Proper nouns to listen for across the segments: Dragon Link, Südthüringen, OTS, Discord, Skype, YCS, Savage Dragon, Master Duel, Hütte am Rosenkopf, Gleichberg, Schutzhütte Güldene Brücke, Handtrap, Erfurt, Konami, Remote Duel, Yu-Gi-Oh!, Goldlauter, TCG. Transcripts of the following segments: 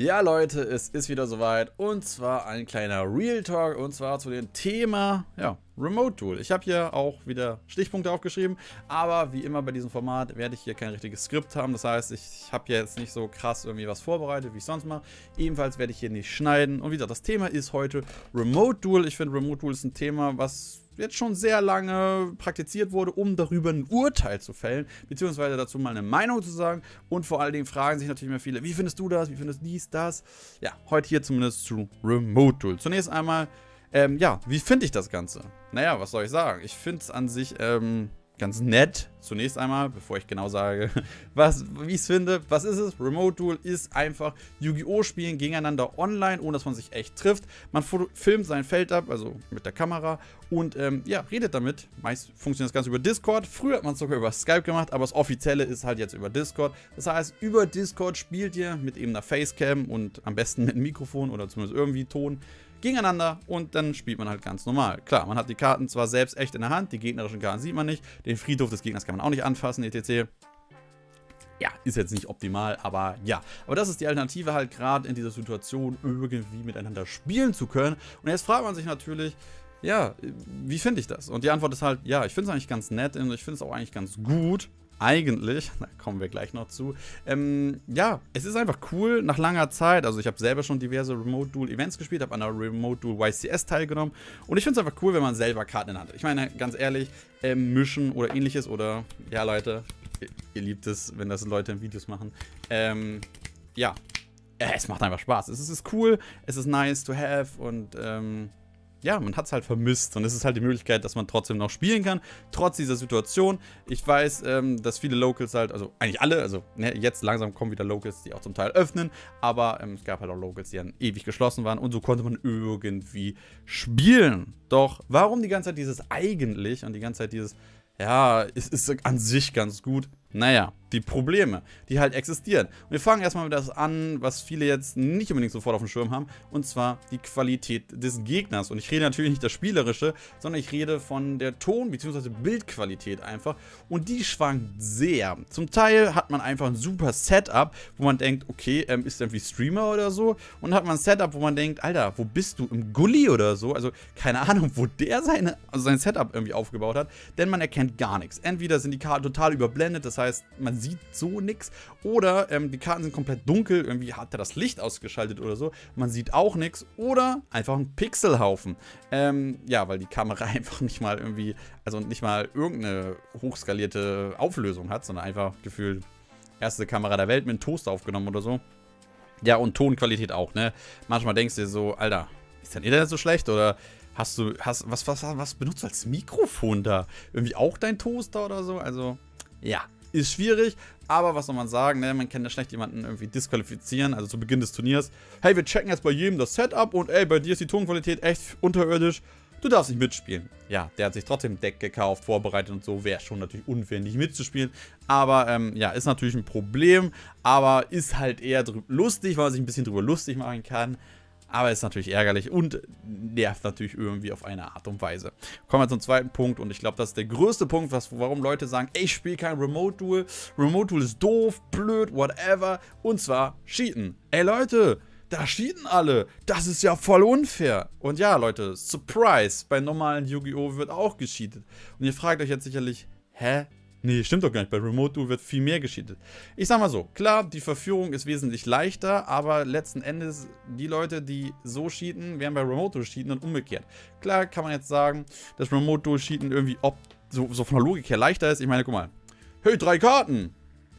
Ja Leute, es ist wieder soweit und zwar ein kleiner Real Talk und zwar zu dem Thema Remote Duel. Ich habe hier auch wieder Stichpunkte aufgeschrieben, aber wie immer bei diesem Format werde ich hier kein richtiges Skript haben. Das heißt, ich habe jetzt nicht so krass irgendwie was vorbereitet, wie ich sonst mache. Ebenfalls werde ich hier nicht schneiden und wie gesagt, das Thema ist heute Remote Duel. Ich finde, Remote Duel ist ein Thema, was jetzt schon sehr lange praktiziert wurde, um darüber ein Urteil zu fällen, beziehungsweise dazu mal eine Meinung zu sagen. Und vor allen Dingen fragen sich natürlich immer viele, wie findest du das, wie findest du dies, das? Ja, heute hier zumindest zu Remote Duel. Zunächst einmal, wie finde ich das Ganze? Naja, was soll ich sagen? Ich finde es an sich ganz nett. Zunächst einmal, bevor ich genau sage, wie ich es finde, was ist es? Remote Duel ist einfach Yu-Gi-Oh! Spielen gegeneinander online, ohne dass man sich echt trifft. Man filmt sein Feld ab, also mit der Kamera und redet damit. Meist funktioniert das Ganze über Discord. Früher hat man es sogar über Skype gemacht, aber das Offizielle ist halt jetzt über Discord. Das heißt, über Discord spielt ihr mit eben einer Facecam und am besten mit einem Mikrofon oder zumindest irgendwie Ton gegeneinander und dann spielt man halt ganz normal. Klar, man hat die Karten zwar selbst echt in der Hand, die gegnerischen Karten sieht man nicht, den Friedhof des Gegners kann man auch nicht anfassen, etc. Ja, ist jetzt nicht optimal, aber ja. Aber das ist die Alternative halt gerade in dieser Situation, irgendwie miteinander spielen zu können. Und jetzt fragt man sich natürlich, ja, wie finde ich das? Und die Antwort ist halt, ja, ich finde es eigentlich ganz nett und ich finde es auch eigentlich ganz gut. Eigentlich, da kommen wir gleich noch zu, es ist einfach cool, nach langer Zeit, also ich habe selber schon diverse Remote Duel Events gespielt, habe an der Remote Duel YCS teilgenommen und ich finde es einfach cool, wenn man selber Karten in der Hand hat. Ich meine, ganz ehrlich, mischen oder ähnliches oder, ja Leute, ihr liebt es, wenn das Leute in Videos machen, es macht einfach Spaß, es ist cool, es ist nice to have und, ja, man hat es halt vermisst und es ist halt die Möglichkeit, dass man trotzdem noch spielen kann, trotz dieser Situation. Ich weiß, dass viele Locals halt, also eigentlich alle, jetzt langsam kommen wieder Locals, die auch zum Teil öffnen, aber es gab halt auch Locals, die dann ewig geschlossen waren und so konnte man irgendwie spielen. Doch warum die ganze Zeit dieses eigentlich und die ganze Zeit dieses, ja, es ist an sich ganz gut? Naja, die Probleme, die halt existieren. Und wir fangen erstmal mit das an, was viele jetzt nicht unbedingt sofort auf dem Schirm haben, und zwar die Qualität des Gegners. Und ich rede natürlich nicht das Spielerische, sondern ich rede von der Ton- bzw. Bildqualität einfach. Und die schwankt sehr. Zum Teil hat man einfach ein super Setup, wo man denkt, okay, ist irgendwie Streamer oder so. Und hat man ein Setup, wo man denkt, Alter, wo bist du? Im Gulli oder so? Also keine Ahnung, wo der sein Setup irgendwie aufgebaut hat, denn man erkennt gar nichts. Entweder sind die Karten total überblendet, das heißt, man sieht so nichts, oder die Karten sind komplett dunkel, irgendwie hat er das Licht ausgeschaltet oder so, man sieht auch nichts, oder einfach ein Pixelhaufen. Weil die Kamera einfach nicht mal irgendwie, also nicht mal irgendeine hochskalierte Auflösung hat, sondern einfach gefühlt erste Kamera der Welt mit einem Toaster aufgenommen oder so. Ja, und Tonqualität auch, ne? Manchmal denkst du dir so, Alter, ist dein Internet so schlecht, oder was benutzt du als Mikrofon da? Irgendwie auch dein Toaster oder so? Also, ja. Ist schwierig, aber was soll man sagen, ne? Man kann ja schlecht jemanden irgendwie disqualifizieren, also zu Beginn des Turniers. Hey, wir checken jetzt bei jedem das Setup und ey, bei dir ist die Tonqualität echt unterirdisch, du darfst nicht mitspielen. Ja, der hat sich trotzdem Deck gekauft, vorbereitet und so, wäre schon natürlich unfair, nicht mitzuspielen. Aber ist natürlich ein Problem, aber ist halt eher lustig, weil man sich ein bisschen drüber lustig machen kann. Aber ist natürlich ärgerlich und nervt natürlich irgendwie auf eine Art und Weise. Kommen wir zum zweiten Punkt und ich glaube, das ist der größte Punkt, warum Leute sagen, ey, ich spiele kein Remote Duel. Remote Duel ist doof, blöd, whatever. Und zwar Cheaten. Ey Leute, da cheaten alle. Das ist ja voll unfair. Und ja Leute, Surprise, bei normalen Yu-Gi-Oh! Wird auch gecheatet. Und ihr fragt euch jetzt sicherlich, hä? Nee, stimmt doch gar nicht. Bei Remote Duel wird viel mehr gecheatet. Ich sag mal so, klar, die Verführung ist wesentlich leichter, aber letzten Endes, die Leute, die so cheaten, werden bei Remote Duel cheaten und umgekehrt. Klar kann man jetzt sagen, dass Remote Duel cheaten irgendwie so von der Logik her leichter ist. Ich meine, guck mal. Hey, 3 Karten.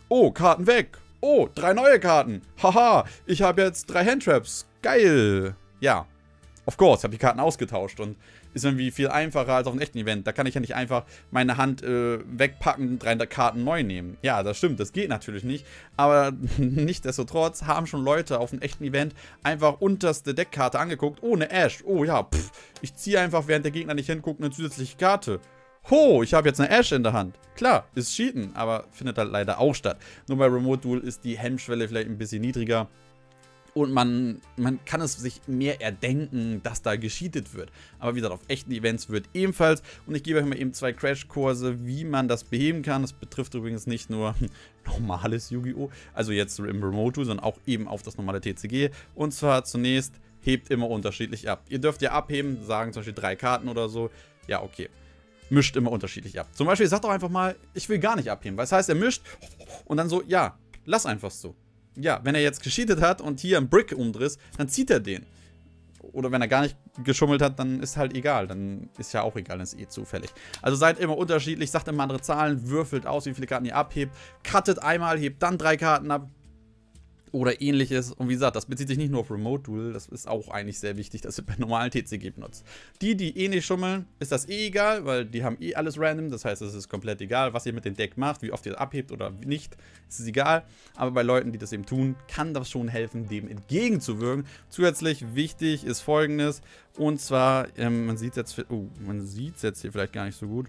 Oh, Karten weg. Oh, 3 neue Karten. Haha, ich habe jetzt 3 Handtraps. Geil. Ja. Of course, ich habe die Karten ausgetauscht und ist irgendwie viel einfacher als auf einem echten Event. Da kann ich ja nicht einfach meine Hand wegpacken, 3 Karten neu nehmen. Ja, das stimmt, das geht natürlich nicht. Aber nichtsdestotrotz haben schon Leute auf einem echten Event einfach unterste Deckkarte angeguckt. Oh, eine Ash. Oh ja, pff, ich ziehe einfach, während der Gegner nicht hinguckt, eine zusätzliche Karte. Ho, ich habe jetzt eine Ash in der Hand. Klar, ist Cheaten, aber findet halt leider auch statt. Nur bei Remote Duel ist die Hemmschwelle vielleicht ein bisschen niedriger. und man kann es sich mehr erdenken, dass da gecheatet wird. Aber wie gesagt, auf echten Events wird ebenfalls. Und ich gebe euch mal eben 2 Crashkurse, wie man das beheben kann. Das betrifft übrigens nicht nur normales Yu-Gi-Oh!, also jetzt im Remote Duel, sondern auch eben auf das normale TCG. Und zwar zunächst, hebt immer unterschiedlich ab. Ihr dürft ja abheben, sagen zum Beispiel 3 Karten oder so. Ja, okay. Mischt immer unterschiedlich ab. Zum Beispiel, sagt doch einfach mal, ich will gar nicht abheben. Weil das heißt, er mischt und dann so, ja, lass einfach so. Ja, wenn er jetzt gescheatet hat und hier einen Brick umdriss, dann zieht er den. Oder wenn er gar nicht geschummelt hat, dann ist halt egal. Dann ist ja auch egal, dann ist eh zufällig. Also seid immer unterschiedlich, sagt immer andere Zahlen, würfelt aus, wie viele Karten ihr abhebt. Cuttet einmal, hebt dann 3 Karten ab. Oder ähnliches. Und wie gesagt, das bezieht sich nicht nur auf Remote Duel. Das ist auch eigentlich sehr wichtig, dass ihr bei normalen TCG benutzt. Die eh nicht schummeln, ist das eh egal, weil die haben eh alles random. Das heißt, es ist komplett egal, was ihr mit dem Deck macht, wie oft ihr abhebt oder nicht. Es ist egal. Aber bei Leuten, die das eben tun, kann das schon helfen, dem entgegenzuwirken. Zusätzlich wichtig ist Folgendes. Und zwar, man sieht es jetzt, hier vielleicht gar nicht so gut.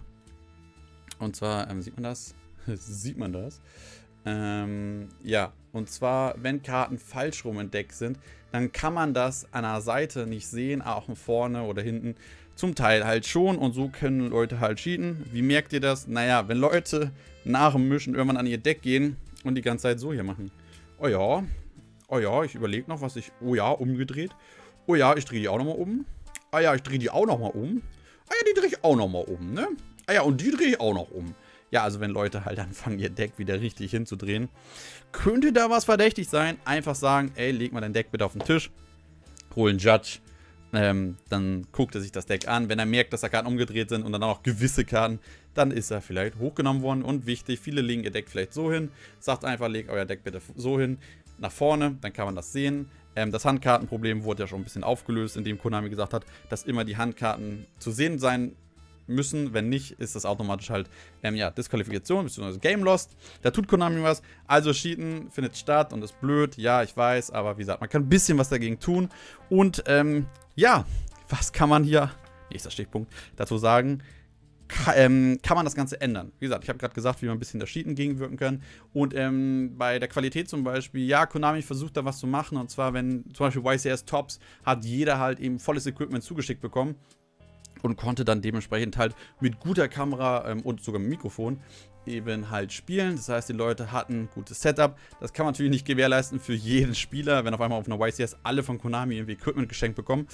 Und zwar, sieht man das? Sieht man das? Ja, und zwar, wenn Karten falsch rum im Deck sind, dann kann man das an der Seite nicht sehen, auch vorne oder hinten, zum Teil halt schon, und so können Leute halt cheaten. Wie merkt ihr das? Naja, wenn Leute nach dem Mischen irgendwann an ihr Deck gehen und die ganze Zeit so hier machen. Oh ja, ich überlege noch, was ich, oh ja, umgedreht, oh ja, ich drehe die auch nochmal um, ah ja, ich drehe die auch nochmal um, ah ja, die drehe ich auch nochmal um, ne, ah ja, und die drehe ich auch noch um. Ja, also wenn Leute halt anfangen, ihr Deck wieder richtig hinzudrehen, könnte da was verdächtig sein. Einfach sagen, ey, leg mal dein Deck bitte auf den Tisch, hol einen Judge, dann guckt er sich das Deck an. Wenn er merkt, dass da Karten umgedreht sind und dann auch gewisse Karten, dann ist er vielleicht hochgenommen worden. Und wichtig, viele legen ihr Deck vielleicht so hin, sagt einfach, legt euer Deck bitte so hin, nach vorne, dann kann man das sehen. Das Handkartenproblem wurde ja schon ein bisschen aufgelöst, indem Konami gesagt hat, dass immer die Handkarten zu sehen sein müssen, wenn nicht, ist das automatisch halt, ja, Disqualifikation, bzw. Game Lost. Da tut Konami was, also cheaten findet statt und ist blöd, ja, ich weiß, aber wie gesagt, man kann ein bisschen was dagegen tun und, ja, was kann man hier, nächster Stichpunkt, dazu sagen, kann man das Ganze ändern. Wie gesagt, ich habe gerade gesagt, wie man ein bisschen das Cheaten gegenwirken kann. Und bei der Qualität zum Beispiel, ja, Konami versucht da was zu machen, und zwar, wenn zum Beispiel YCS Tops, hat jeder halt eben volles Equipment zugeschickt bekommen, und konnte dann dementsprechend halt mit guter Kamera und sogar mit Mikrofon eben halt spielen. Das heißt, die Leute hatten ein gutes Setup. Das kann man natürlich nicht gewährleisten für jeden Spieler, wenn auf einmal auf einer YCS alle von Konami irgendwie Equipment geschenkt bekommen.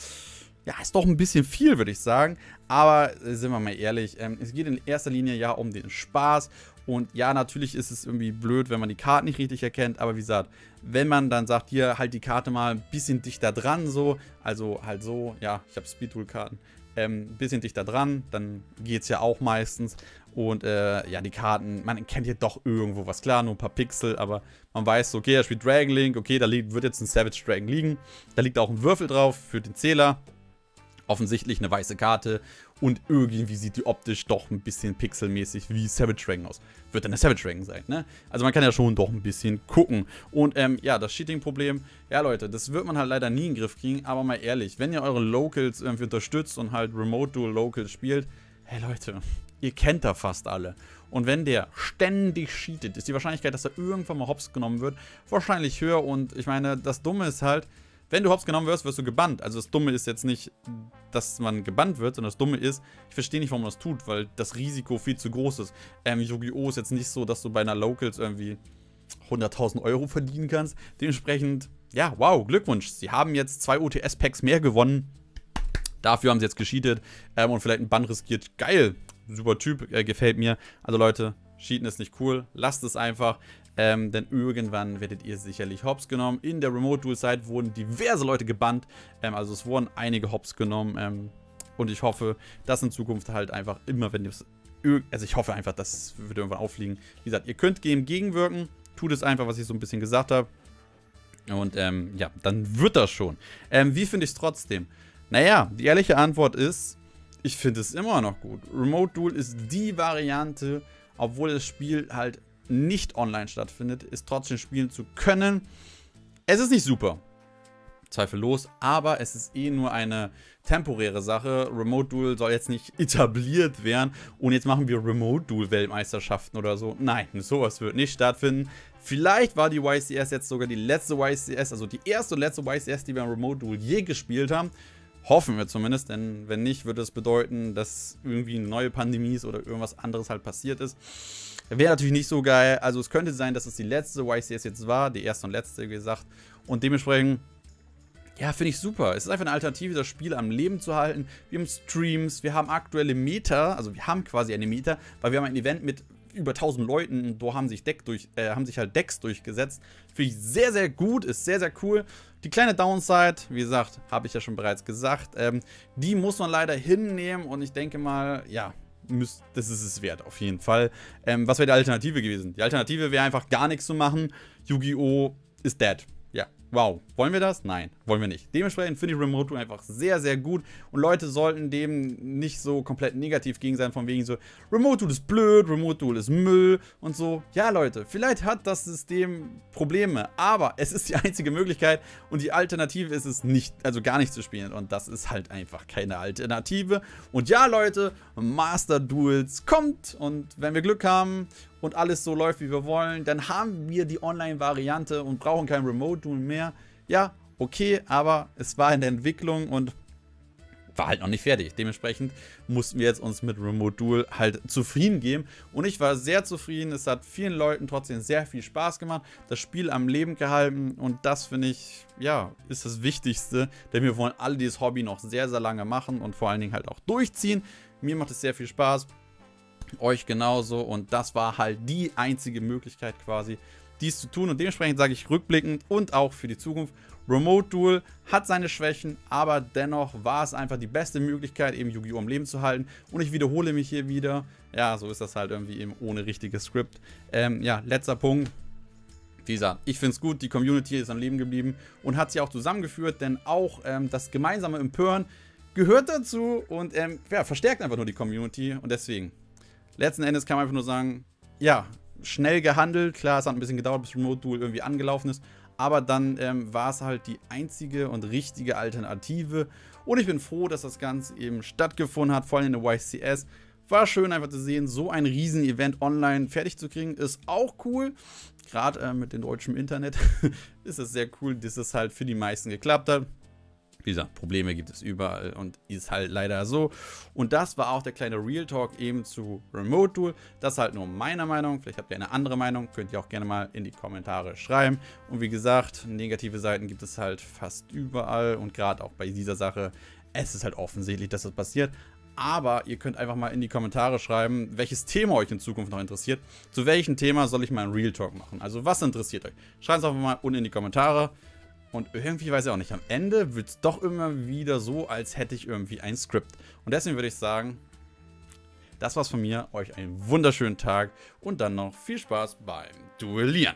Ja, ist doch ein bisschen viel, würde ich sagen. Aber sind wir mal ehrlich, es geht in erster Linie ja um den Spaß. Und ja, natürlich ist es irgendwie blöd, wenn man die Karten nicht richtig erkennt, aber wie gesagt, wenn man dann sagt, hier halt die Karte mal ein bisschen dichter dran, so, also halt so, ja, ich habe Speed-Tool-Karten, ein bisschen dichter dran, dann geht es ja auch meistens. Und ja, die Karten, man erkennt hier doch irgendwo was, klar, nur ein paar Pixel, aber man weiß, okay, er spielt Dragon Link, okay, da wird jetzt ein Savage Dragon liegen, da liegt auch ein Würfel drauf für den Zähler, offensichtlich eine weiße Karte. Und irgendwie sieht die optisch doch ein bisschen pixelmäßig wie Savage Dragon aus. Wird dann eine Savage Dragon sein, ne? Also man kann ja schon doch ein bisschen gucken. Und ja, das Cheating-Problem, ja Leute, das wird man halt leider nie in den Griff kriegen. Aber mal ehrlich, wenn ihr eure Locals irgendwie unterstützt und halt Remote Duel Locals spielt, hey Leute, ihr kennt da fast alle. Und wenn der ständig cheatet, ist die Wahrscheinlichkeit, dass er irgendwann mal hops genommen wird, wahrscheinlich höher. Und ich meine, das Dumme ist halt, wenn du hops genommen wirst, wirst du gebannt. Also das Dumme ist jetzt nicht, dass man gebannt wird, sondern das Dumme ist, ich verstehe nicht, warum man das tut, weil das Risiko viel zu groß ist. Yu-Gi-Oh! Ist jetzt nicht so, dass du bei einer Locals irgendwie 100.000 € verdienen kannst. Dementsprechend, ja, wow, Glückwunsch. Sie haben jetzt 2 OTS-Packs mehr gewonnen. Dafür haben sie jetzt gecheatet und vielleicht einen Bann riskiert. Geil, super Typ, gefällt mir. Also Leute, cheaten ist nicht cool, lasst es einfach. Denn irgendwann werdet ihr sicherlich hops genommen. In der Remote-Duel-Zeit wurden diverse Leute gebannt. Also es wurden einige hops genommen. Und ich hoffe, dass in Zukunft halt einfach immer, wenn ihr es... Also ich hoffe einfach, das wird irgendwann auffliegen. Wie gesagt, ihr könnt dem gegenwirken. Tut es einfach, was ich so ein bisschen gesagt habe. Und ja, dann wird das schon. Wie finde ich es trotzdem? Naja, die ehrliche Antwort ist, ich finde es immer noch gut. Remote-Duel ist die Variante, obwohl das Spiel halt nicht online stattfindet, ist trotzdem spielen zu können. Es ist nicht super. zweifellos, aber es ist eh nur eine temporäre Sache. Remote Duel soll jetzt nicht etabliert werden und jetzt machen wir Remote Duel Weltmeisterschaften oder so. Nein, sowas wird nicht stattfinden. Vielleicht war die YCS jetzt sogar die letzte YCS, also die erste und letzte YCS, die wir im Remote Duel je gespielt haben. Hoffen wir zumindest, denn wenn nicht, würde es bedeuten, dass irgendwie eine neue Pandemie ist oder irgendwas anderes halt passiert ist. Wäre natürlich nicht so geil. Also es könnte sein, dass es die letzte YCS jetzt war, die erste und letzte, wie gesagt. Und dementsprechend, ja, finde ich super. Es ist einfach eine Alternative, das Spiel am Leben zu halten. Wir haben Streams, wir haben aktuelle Meta, also wir haben quasi eine Meta, weil wir haben ein Event mit über 1000 Leuten und da haben sich halt Decks durchgesetzt. Finde ich sehr, sehr gut, ist sehr, sehr cool. Die kleine Downside, wie gesagt, habe ich ja schon bereits gesagt, die muss man leider hinnehmen und ich denke mal, ja, das ist es wert auf jeden Fall. Was wäre die Alternative gewesen? Die Alternative wäre einfach gar nichts zu machen. Yu-Gi-Oh! Ist dead. Ja, wow. Wollen wir das? Nein, wollen wir nicht. Dementsprechend finde ich Remote Duel einfach sehr, sehr gut. Und Leute sollten dem nicht so komplett negativ gegen sein, von wegen so, Remote Duel ist blöd, Remote Duel ist Müll und so. Ja, Leute, vielleicht hat das System Probleme, aber es ist die einzige Möglichkeit und die Alternative ist es nicht, also gar nicht zu spielen. Und das ist halt einfach keine Alternative. Und ja, Leute, Master Duels kommt und wenn wir Glück haben und alles so läuft, wie wir wollen, dann haben wir die Online-Variante und brauchen kein Remote Duel mehr. Ja, okay, aber es war in der Entwicklung und war halt noch nicht fertig. Dementsprechend mussten wir jetzt uns mit Remote Duel halt zufrieden geben. Und ich war sehr zufrieden. Es hat vielen Leuten trotzdem sehr viel Spaß gemacht. Das Spiel am Leben gehalten. Und das finde ich, ja, ist das Wichtigste. Denn wir wollen alle dieses Hobby noch sehr, sehr lange machen und vor allen Dingen halt auch durchziehen. Mir macht es sehr viel Spaß. Euch genauso. Und das war halt die einzige Möglichkeit quasi, dies zu tun. Und dementsprechend sage ich rückblickend und auch für die Zukunft, Remote Duel hat seine Schwächen, aber dennoch war es einfach die beste Möglichkeit, eben Yu-Gi-Oh! Am Leben zu halten. Und ich wiederhole mich hier wieder. Ja, so ist das halt irgendwie eben ohne richtiges Skript. Ja, letzter Punkt. Wie gesagt, ich finde es gut, die Community ist am Leben geblieben und hat sich auch zusammengeführt, denn auch das gemeinsame Empören gehört dazu und ja, verstärkt einfach nur die Community. Und deswegen, letzten Endes kann man einfach nur sagen, ja, schnell gehandelt. Klar, es hat ein bisschen gedauert, bis Remote Duel irgendwie angelaufen ist. Aber dann war es halt die einzige und richtige Alternative. Und ich bin froh, dass das Ganze eben stattgefunden hat, vor allem in der YCS. War schön einfach zu sehen, so ein Riesen-Event online fertig zu kriegen, ist auch cool. Gerade mit dem deutschen Internet ist es sehr cool, dass es halt für die meisten geklappt hat. Wie gesagt, Probleme gibt es überall und ist halt leider so. Und das war auch der kleine Real Talk eben zu Remote Duel. Das ist halt nur meine Meinung. Vielleicht habt ihr eine andere Meinung. Könnt ihr auch gerne mal in die Kommentare schreiben. Und wie gesagt, negative Seiten gibt es halt fast überall. Und gerade auch bei dieser Sache, es ist halt offensichtlich, dass das passiert. Aber ihr könnt einfach mal in die Kommentare schreiben, welches Thema euch in Zukunft noch interessiert. Zu welchem Thema soll ich mal einen Real Talk machen? Also was interessiert euch? Schreibt es einfach mal unten in die Kommentare. Und irgendwie, weiß ich auch nicht, am Ende wird es doch immer wieder so, als hätte ich irgendwie ein Skript. Und deswegen würde ich sagen, das war's von mir. Euch einen wunderschönen Tag und dann noch viel Spaß beim Duellieren.